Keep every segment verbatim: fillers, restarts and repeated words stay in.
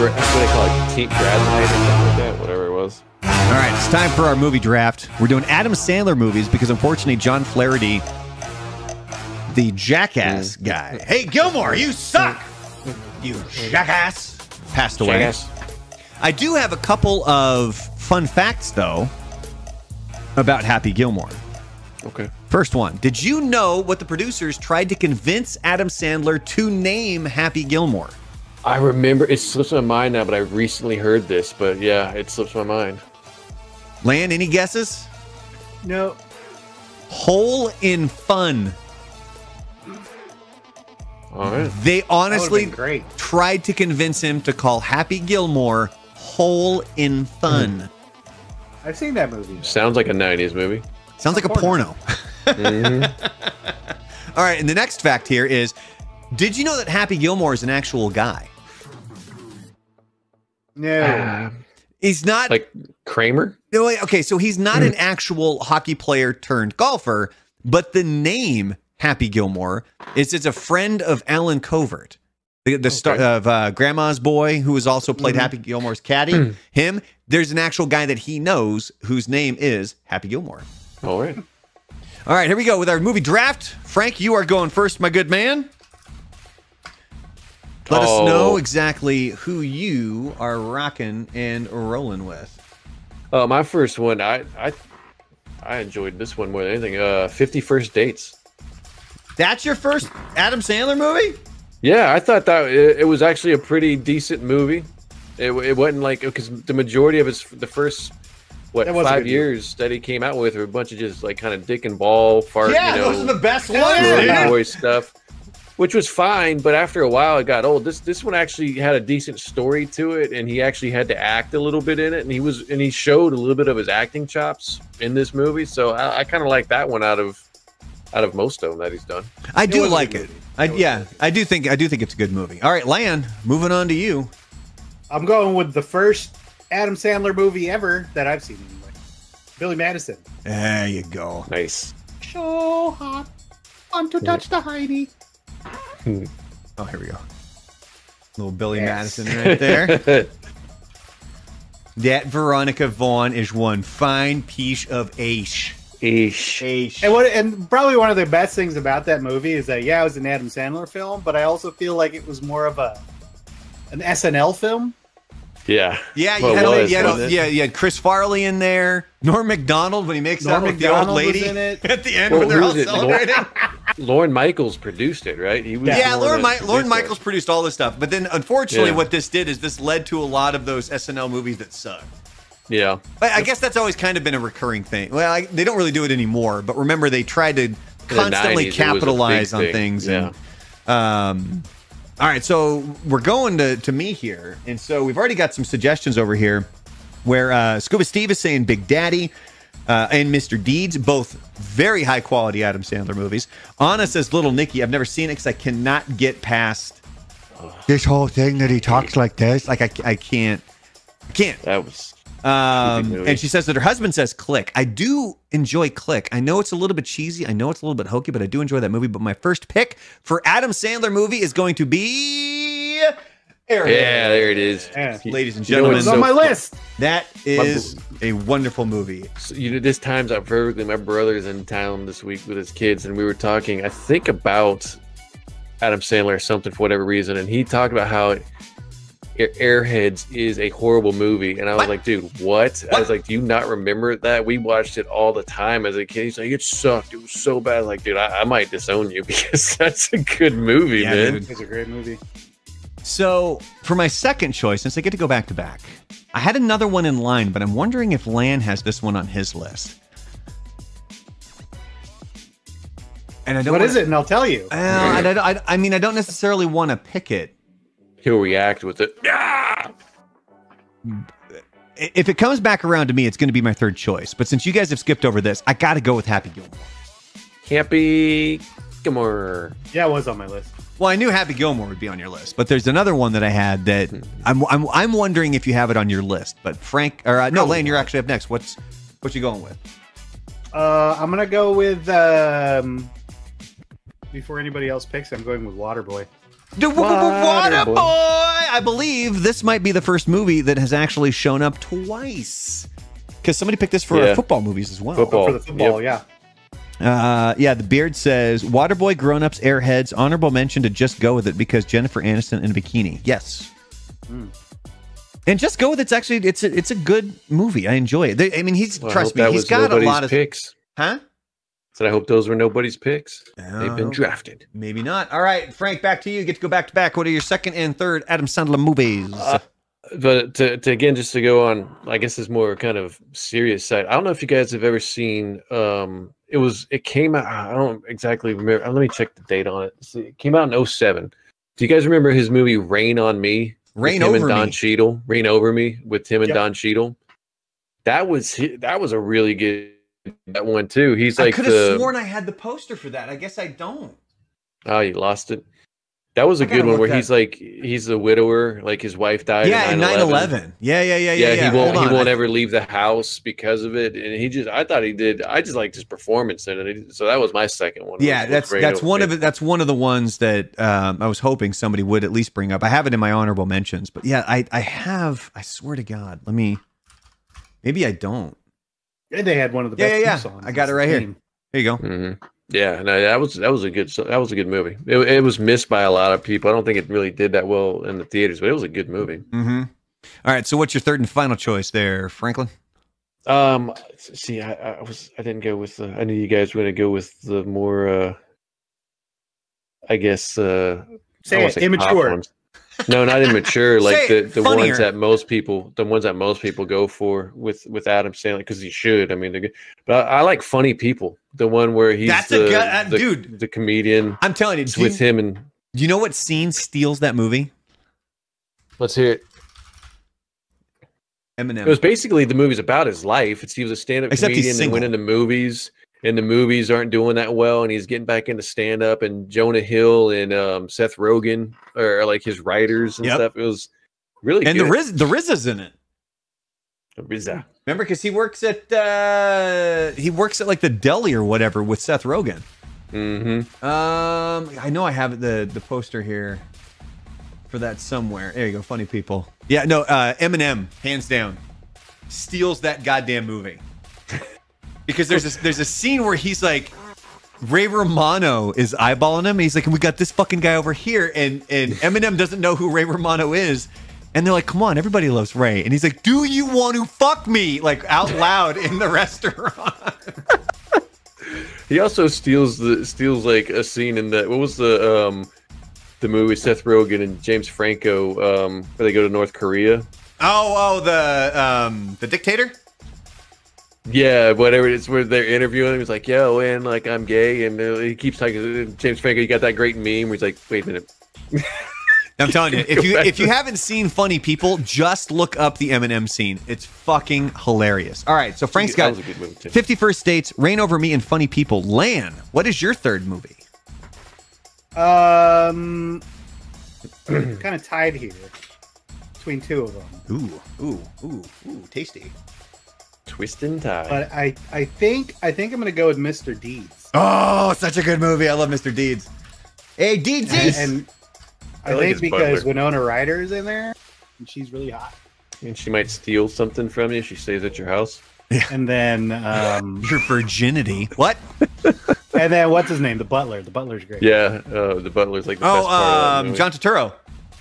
what they call it, teak graduate or something like that, whatever it was. All right, it's time for our movie draft. We're doing Adam Sandler movies because, unfortunately, John Flaherty, the jackass mm. guy. Hey, Gilmore, you suck! You jackass! Passed away. Jackass. I do have a couple of fun facts, though, about Happy Gilmore. Okay. First one. Did you know what the producers tried to convince Adam Sandler to name Happy Gilmore? I remember. It slips my mind now, but I recently heard this. But yeah, it slips my mind. Lan, any guesses? No. Hole in Fun. All right. They honestly great. tried to convince him to call Happy Gilmore Hole in Fun. Mm. I've seen that movie. Though. Sounds like a nineties movie. Sounds like a porno. Mm-hmm. All right, and the next fact here is, did you know that Happy Gilmore is an actual guy? No. Uh, he's not... Like Kramer? No, okay, so he's not an actual hockey player turned golfer, but the name Happy Gilmore is it's a friend of Alan Covert, the, the okay. star of uh, Grandma's Boy, who has also played mm-hmm. Happy Gilmore's caddy. Mm. Him, there's an actual guy that he knows whose name is Happy Gilmore. All right. All right, here we go with our movie draft. Frank, you are going first, my good man. Let oh. us know exactly who you are rocking and rolling with. Uh, my first one, I, I I enjoyed this one more than anything. Uh, fifty First Dates. That's your first Adam Sandler movie? Yeah, I thought that it, it was actually a pretty decent movie. It, it wasn't like, because the majority of his, the first... What, five years that he came out with were a bunch of just like kind of dick and ball fart. Yeah, you know, those are the best ones. Boy stuff, which was fine, but after a while it got old. This this one actually had a decent story to it, and he actually had to act a little bit in it, and he was and he showed a little bit of his acting chops in this movie. So I, I kind of like that one out of out of most of them that he's done. I do like it. I, yeah, I do think I do think it's a good movie. All right, Lan, moving on to you. I'm going with the first Adam Sandler movie ever that I've seen, anyway. Billy Madison. There you go. Nice. So hot. Want to touch the Heidi. Oh, here we go. Little Billy yes. Madison right there. That Veronica Vaughn is one fine piece of ace. Ace. Ace. And, what, and probably one of the best things about that movie is that, yeah, it was an Adam Sandler film, but I also feel like it was more of a an S N L film. Yeah. Yeah, you had, was, you, had, you, had, you had Chris Farley in there. Norm MacDonald when he makes Norm out with McDonald the old lady in it. At the end well, when they're all it? celebrating. Lorne Michaels produced it, right? He was yeah, Lorne, Mi Lorne Michaels produced all this stuff. But then, unfortunately, yeah. what this did is this led to a lot of those S N L movies that sucked. Yeah. But I guess that's always kind of been a recurring thing. Well, I, they don't really do it anymore. But remember, they tried to constantly capitalize on thing. things. Yeah. And, um, all right, so we're going to, to me here. And so we've already got some suggestions over here where uh, Scuba Steve is saying Big Daddy uh, and Mister Deeds, both very high-quality Adam Sandler movies. Anna says Little Nicky. I've never seen it because I cannot get past this whole thing that he talks like this. Like, I, I can't. I can't. That was... Um, and she says that her husband says Click. I do enjoy Click. I know it's a little bit cheesy. I know it's a little bit hokey, but I do enjoy that movie. But my first pick for Adam Sandler movie is going to be Airheads. Yeah, there it is. Yeah. Ladies and gentlemen. You know, it's on my list. That is a wonderful movie. So, you know, this time's up perfectly. My brother's in town this week with his kids, and we were talking, I think, about Adam Sandler or something for whatever reason. And he talked about how... It, Airheads is a horrible movie, and I was what? like, dude, what? what? I was like, do you not remember that? We watched it all the time as a kid. He's like, it sucked. It was so bad. I was like, dude, I, I might disown you because that's a good movie, yeah, man. It's a great movie. So for my second choice, since I get to go back to back, I had another one in line, but I'm wondering if Lan has this one on his list. And I don't. What wanna, is it? And I'll tell you. Uh, I, I, I mean, I don't necessarily want to pick it. He'll react with it. Ah! If it comes back around to me, it's going to be my third choice. But since you guys have skipped over this, I got to go with Happy Gilmore. Happy Gilmore. Yeah, it was on my list. Well, I knew Happy Gilmore would be on your list, but there's another one that I had that I'm I'm I'm wondering if you have it on your list. But Frank, or uh, no, Lan, you're actually up next. What's what you going with? Uh, I'm gonna go with um, before anybody else picks. I'm going with Waterboy. The Waterboy. Waterboy. I believe this might be the first movie that has actually shown up twice. Because somebody picked this for yeah. football movies as well. Football. Oh, for the football, yep. yeah. Uh, yeah, the Beard says, Waterboy, Grown Ups, Airheads, honorable mention to Just Go With It because Jennifer Aniston in a bikini. Yes. Mm. And Just Go With It's actually, it's a, it's a good movie. I enjoy it. They, I mean, he's, well, trust me, he's got a lot of picks. Huh? So I hope those were nobody's picks. Uh, They've been drafted. Maybe not. All right, Frank, back to you. You get to go back to back. What are your second and third Adam Sandler movies? Uh, but to, to again, just to go on, I guess it's more kind of serious side. I don't know if you guys have ever seen. Um, it was it came out. I don't exactly remember. Let me check the date on it. See, it came out in oh seven. Do you guys remember his movie Rain on Me? Rain over me. Him and Don Cheadle. Rain Over Me with him and yep. Don Cheadle. That was that was a really good. That one too. He's like I could have sworn I had the poster for that. I guess I don't. Oh, you lost it. That was a good one where that. he's like he's a widower, like his wife died. Yeah, in nine eleven. Yeah, yeah, yeah, yeah. Yeah, he won't he won't ever leave the house because of it. And he just I thought he did. I just liked his performance in it. So that was my second one. Yeah, that's that's one of it. That's one of the ones that um, I was hoping somebody would at least bring up. I have it in my honorable mentions, but yeah, I I have. I swear to God, let me. Maybe I don't. And they had one of the best yeah, yeah, yeah. songs. I got it right here. Here you go. Mm-hmm. Yeah, no, that was that was a good that was a good movie. It, it was missed by a lot of people. I don't think it really did that well in the theaters, but it was a good movie. Mm-hmm. All right, so what's your third and final choice there, Franklin? Um, see, I, I was I didn't go with the. I knew you guys were going to go with the more, uh, I guess, uh, say it, immature. No, not immature. Like the, the ones that most people, the ones that most people go for with with Adam Sandler because he should. I mean, they're good. But I, I like Funny People. The one where he's that's the, a good, uh, the dude, the comedian. I'm telling you, it's with you, him and. Do you know what scene steals that movie? Let's hear it. Eminem. It was basically the movie's about his life. It's he was a stand-up comedian and went into movies. And the movies aren't doing that well, and he's getting back into stand-up. And Jonah Hill and um, Seth Rogen are like his writers and yep. stuff. It was really and good. the Riz, the Rizza's in it. The Rizza, remember, because he works at uh, he works at like the deli or whatever with Seth Rogen. Mm-hmm. Um, I know I have the the poster here for that somewhere. There you go, Funny People. Yeah, no, uh, Eminem, hands down, steals that goddamn movie. Because there's this, there's a scene where he's like, Ray Romano is eyeballing him. And he's like, we got this fucking guy over here. And, and Eminem doesn't know who Ray Romano is. And they're like, come on, everybody loves Ray. And he's like, do you want to fuck me? Like out loud in the restaurant. He also steals the steals like a scene in the, what was the, um, the movie Seth Rogen and James Franco um, where they go to North Korea. Oh, oh, the, um, the Dictator? Yeah, whatever. It's where they're interviewing him. He's like, "Yo, and like I'm gay," and uh, he keeps talking. James Franco, you got that great meme. Where he's like, "Wait a minute." I'm telling you, if you if you haven't seen Funny People, just look up the Eminem scene. It's fucking hilarious. All right, so Frank's got fifty First Dates, Rain Over Me, and Funny People. Lan, what is your third movie? Um, kind of tied here between two of them. Ooh, ooh, ooh, ooh, tasty. Twist and tie. But I, I think I think I'm gonna go with Mister Deeds. Oh, such a good movie. I love Mister Deeds. Hey, Deedsies! And, and I, I like think because butler. Winona Ryder is in there and she's really hot. And she might steal something from you. She stays at your house. Yeah. And then um your virginity. What? And then what's his name? The butler. The butler's great. Yeah, uh, the butler's like the oh, best part um, of John Turturro.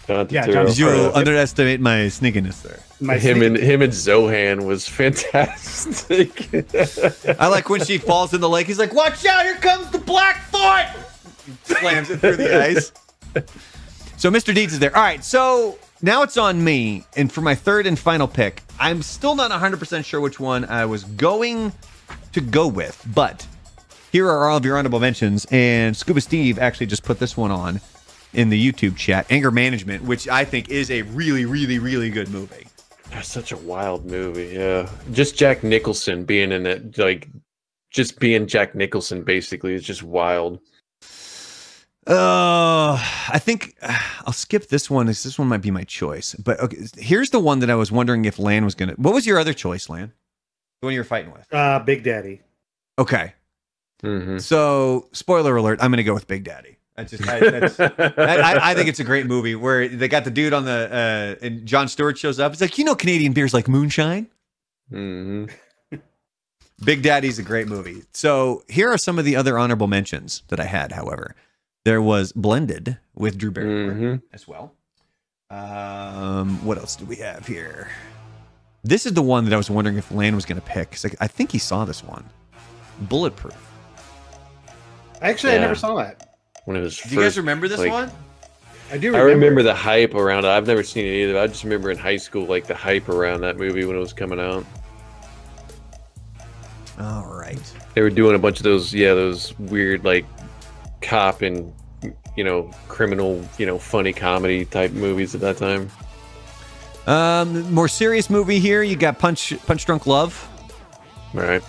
John yeah, John you will underestimate my sneakiness there. My him sneakiness. and him and Zohan was fantastic. I like when she falls in the lake. He's like, "Watch out! Here comes the Blackfoot!" Slams it through the ice. So Mister Deeds is there. All right, so now it's on me, and for my third and final pick, I'm still not one hundred percent sure which one I was going to go with, but here are all of your honorable mentions, and Scuba Steve actually just put this one on. In the YouTube chat, Anger Management, which I think is a really, really, really good movie. That's such a wild movie, yeah. Just Jack Nicholson being in it, like, just being Jack Nicholson, basically, is just wild. Uh, I think uh, I'll skip this one. This one might be my choice. But okay, here's the one that I was wondering if Lan was going to... What was your other choice, Lan? The one you were fighting with? Uh, Big Daddy. Okay. Mm-hmm. So, spoiler alert, I'm going to go with Big Daddy. That's just, I, that's, that, I, I think it's a great movie where they got the dude on the, uh, and Jon Stewart shows up. It's like, you know, Canadian beers like moonshine. Mm-hmm. Big Daddy's a great movie. So here are some of the other honorable mentions that I had, however. There was Blended with Drew Barrymore mm-hmm. as well. Um, what else do we have here? This is the one that I was wondering if Lane was going to pick. Like, I think he saw this one. Bulletproof. Actually, yeah. I never saw that. When it was do first, you guys remember this like, one? I do remember. I remember the hype around it. I've never seen it either. I just remember in high school, like the hype around that movie when it was coming out. All right. They were doing a bunch of those, yeah, those weird, like, cop and, you know, criminal, you know, funny comedy type movies at that time. Um, more serious movie here. You got Punch, Punch Drunk Love. All right.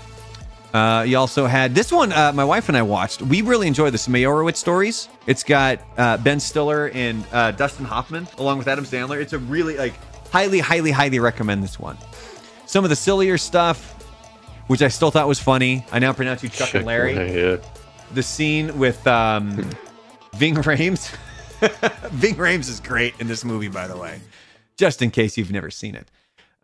Uh, you also had this one, uh, my wife and I watched. We really enjoy the Meyerowitz Stories. It's got uh, Ben Stiller and uh, Dustin Hoffman, along with Adam Sandler. It's a really, like, highly, highly, highly recommend this one. Some of the sillier stuff, which I still thought was funny. I now pronounce you Chuck, Chuck and Larry. Yeah. The scene with um, Ving Rhames. Ving Rhames is great in this movie, by the way, just in case you've never seen it.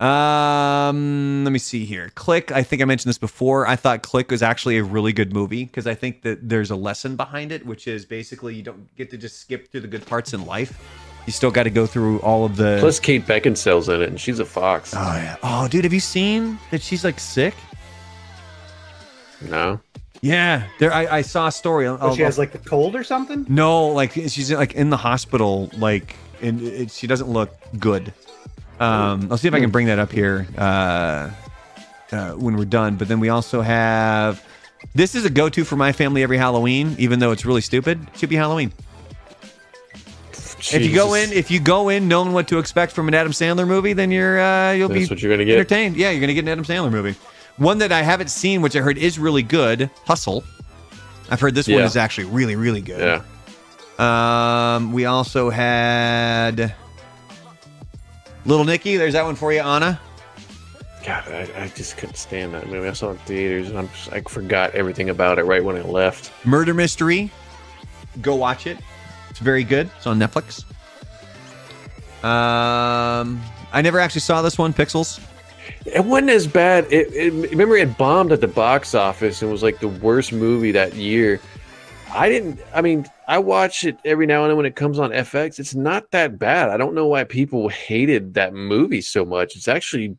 Um, let me see here. Click. I think I mentioned this before. I thought Click was actually a really good movie because I think that there's a lesson behind it, which is basically you don't get to just skip through the good parts in life. You still got to go through all of the... Plus Kate Beckinsale's in it, and she's a fox. Oh, yeah. Oh, dude, have you seen that she's, like, sick? No. Yeah, there. I, I saw a story. I'll, oh, she I'll, has like the cold or something. No, like she's like in the hospital, like, and it, she doesn't look good. Um, I'll see if I can bring that up here uh, uh, when we're done. But then we also have this is a go-to for my family every Halloween, even though it's really stupid. It should be Halloween. Jesus. If you go in, if you go in knowing what to expect from an Adam Sandler movie, then you're uh, you'll That's be what you're gonna get. entertained. Yeah, you're gonna get an Adam Sandler movie. One that I haven't seen, which I heard is really good, Hustle. I've heard this yeah. one is actually really, really good. Yeah. Um, we also had Little Nicky. There's that one for you, Anna. God, I, I just couldn't stand that movie. I saw it in theaters, and I'm just, I forgot everything about it right when I left. Murder Mystery. Go watch it. It's very good. It's on Netflix. Um, I never actually saw this one, Pixels. It wasn't as bad. It, it, remember, it bombed at the box office and was like the worst movie that year. I didn't. I mean, I watch it every now and then when it comes on F X. It's not that bad. I don't know why people hated that movie so much. It's actually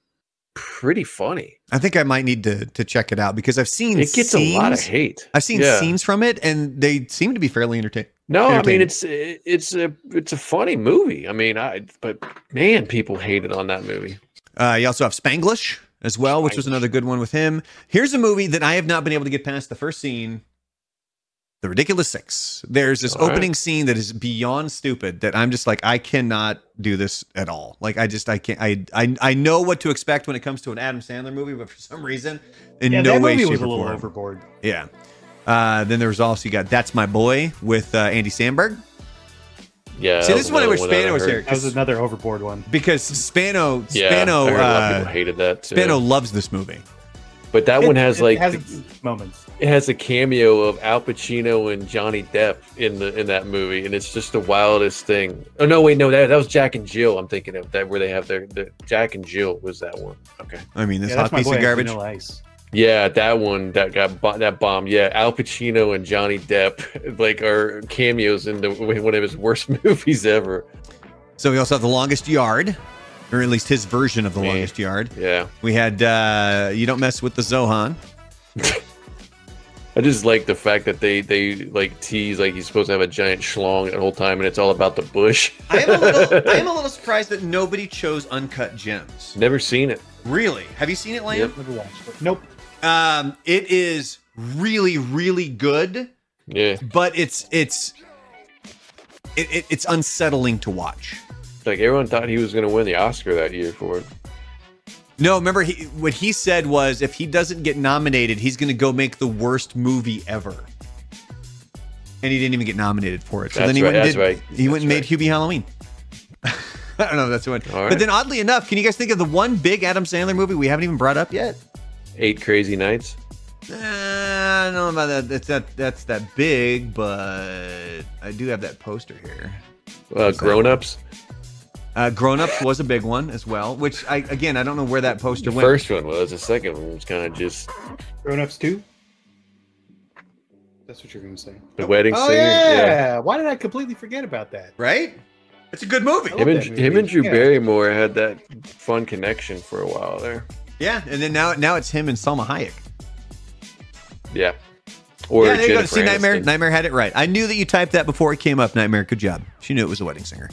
pretty funny. I think I might need to to check it out because I've seen it gets scenes, a lot of hate. I've seen yeah. scenes from it, and they seem to be fairly entertaining. No, I mean it's it, it's a it's a funny movie. I mean, I but man, people hated on that movie. Uh, you also have Spanglish as well, which was another good one with him. Here's a movie that I have not been able to get past the first scene. The Ridiculous Six. There's this all opening right. scene that is beyond stupid that I'm just like, I cannot do this at all. Like, I just, I can't, I, I, I know what to expect when it comes to an Adam Sandler movie, but for some reason, in yeah, no way, shape, or form. A little overboard. Yeah. Uh, then there's also, you got That's My Boy with uh, Andy Samberg. Yeah. See, this is one I wish Spano was here. That was another overboard one. Because Spano, yeah, Spano, I heard a lot of people hated that too. Spano loves this movie, but that it, one has it like has the, moments. It has a cameo of Al Pacino and Johnny Depp in the in that movie, and it's just the wildest thing. Oh no, wait, no, that that was Jack and Jill. I'm thinking of that where they have their the, Jack and Jill was that one. Okay. I mean, this yeah, hot piece boy, of garbage. Vanilla Ice. Yeah, that one that got bo that bomb. Yeah, Al Pacino and Johnny Depp like are cameos in the, one of his worst movies ever. So we also have The Longest Yard, or at least his version of The Man. Longest Yard. Yeah, we had uh, You Don't Mess with the Zohan. I just like the fact that they they like tease like he's supposed to have a giant schlong the whole time, and it's all about the bush. I am a little I am a little surprised that nobody chose Uncut Gems. Never seen it. Really? Have you seen it, Liam? Yep. Never watched it. Nope. Um, it is really, really good. Yeah. But it's it's it, it, it's unsettling to watch. Like everyone thought he was going to win the Oscar that year for it. No, remember he, what he said was if he doesn't get nominated, he's going to go make the worst movie ever. And he didn't even get nominated for it. So that's then he right, went and, did, right. he went and right. made Hubie Halloween. I don't know if that's the one. All right. But then oddly enough, can you guys think of the one big Adam Sandler movie we haven't even brought up yet? Eight Crazy Nights. Uh, don't know about that. That's that. That's that big, but I do have that poster here. Uh, Grown Ups. Uh, Grown Ups was a big one as well, which I again I don't know where that poster the went. First one was. The second one was kind of just. Grown Ups two. That's what you're gonna say. The Wedding oh, Singer. Yeah. yeah. Why did I completely forget about that? Right. It's a good movie. Him and, movie. him and Drew yeah. Barrymore had that fun connection for a while there. Yeah, and then now now it's him and Salma Hayek. Yeah. Or yeah, there you go. See, Nightmare, Nightmare had it right. I knew that you typed that before it came up, Nightmare. Good job. She knew it was The Wedding Singer.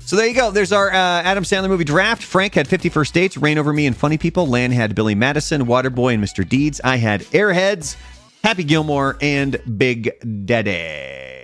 So there you go. There's our uh, Adam Sandler movie draft. Frank had fifty First Dates, Rain Over Me and Funny People. Lan had Billy Madison, Waterboy and Mister Deeds. I had Airheads, Happy Gilmore, and Big Daddy.